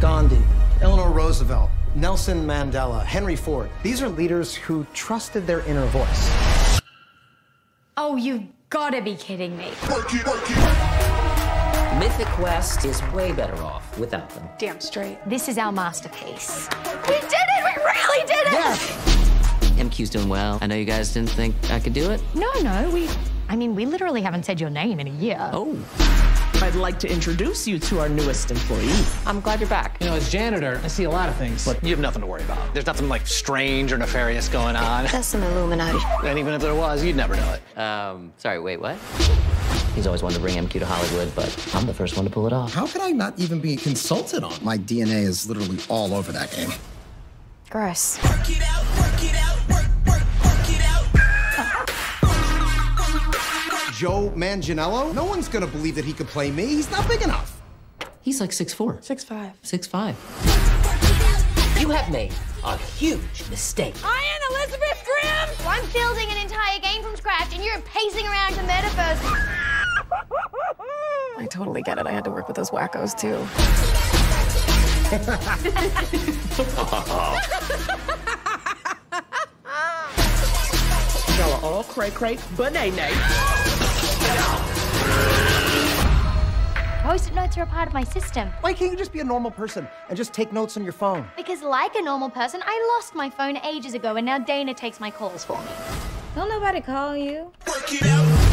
Gandhi, Eleanor Roosevelt, Nelson Mandela, Henry Ford. These are leaders who trusted their inner voice. Oh, you've got to be kidding me. Work it, work it. Mythic Quest is way better off without them. Damn straight. This is our masterpiece. We did it! We really did it! Yes. MQ's doing well. I know you guys didn't think I could do it. No, I mean, we literally haven't said your name in a year. Oh. I'd like to introduce you to our newest employee. I'm glad you're back. You know, as janitor, I see a lot of things, but you have nothing to worry about. There's nothing, like, strange or nefarious going on. That's some Illuminati. And even if there was, you'd never know it. Sorry, wait, what? He's always wanted to bring MQ to Hollywood, but I'm the first one to pull it off. How could I not even be consulted on? My DNA is literally all over that game. Gross. Work it out, work it out, work it out. Joe Manganiello? No one's gonna believe that he could play me. He's not big enough. He's like 6'4". 6'5". 6'5". You have made a huge mistake. I am Elizabeth Grimm! I'm building an entire game from scratch, and you're pacing around the metaverse. I totally get it. I had to work with those wackos, too. Y'all are all cray-cray, banana. Post-it notes are a part of my system. Why can't you just be a normal person and just take notes on your phone? Because like a normal person, I lost my phone ages ago, and now Dana takes my calls for me. Don't nobody call you. Work it out.